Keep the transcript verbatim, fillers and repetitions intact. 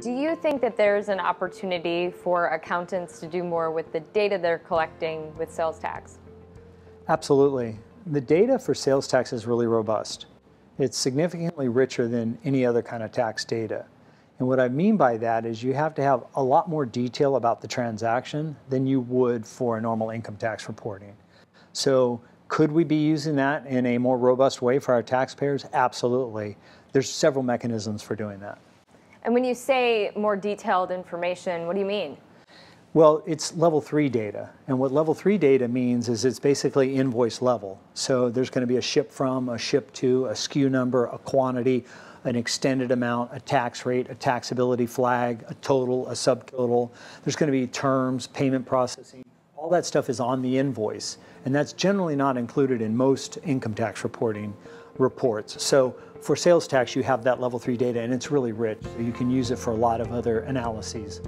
Do you think that there's an opportunity for accountants to do more with the data they're collecting with sales tax? Absolutely. The data for sales tax is really robust. It's significantly richer than any other kind of tax data. And what I mean by that is you have to have a lot more detail about the transaction than you would for a normal income tax reporting. So could we be using that in a more robust way for our taxpayers? Absolutely. There's several mechanisms for doing that. And when you say more detailed information, what do you mean? Well, it's level three data. And what level three data means is it's basically invoice level. So there's going to be a ship from, a ship to, a S K U number, a quantity, an extended amount, a tax rate, a taxability flag, a total, a subtotal. There's going to be terms, payment processing. All that stuff is on the invoice. And that's generally not included in most income tax reporting reports. So for sales tax, you have that level three data, and it's really rich. So you can use it for a lot of other analyses.